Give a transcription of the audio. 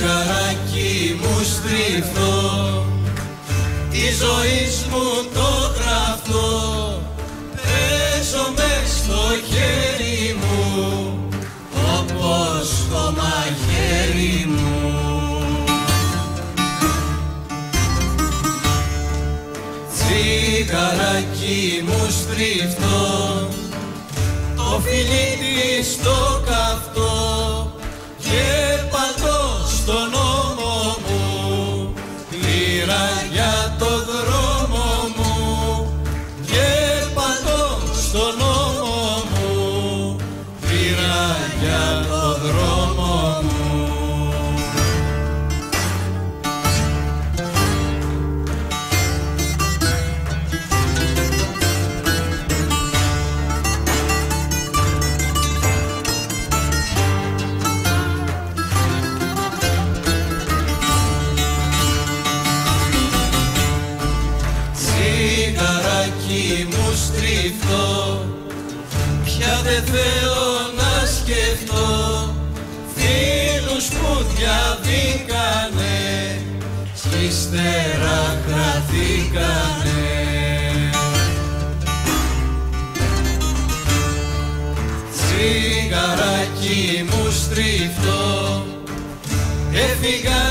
φεγγαράκι μου στριφτό, τη ζωής μου το κρατώ, παίζω μες στο χέρι μου όπως το μαχαίρι μου. Τσιγαράκι μου στριφτό, το φιλί της το καυτό και παντώ στον ώμο μου, λύρα για το δρόμο μου, και παντώ στον ώμο μου, λύρα για το δρόμο μου. Τσιγαράκι μου στριφτό, πια δεν θέλω να σκεφτώ φίλους που διαβήκανε κι ύστερα χαθήκανε. Τσιγαράκι μου στριφτό, έφυγα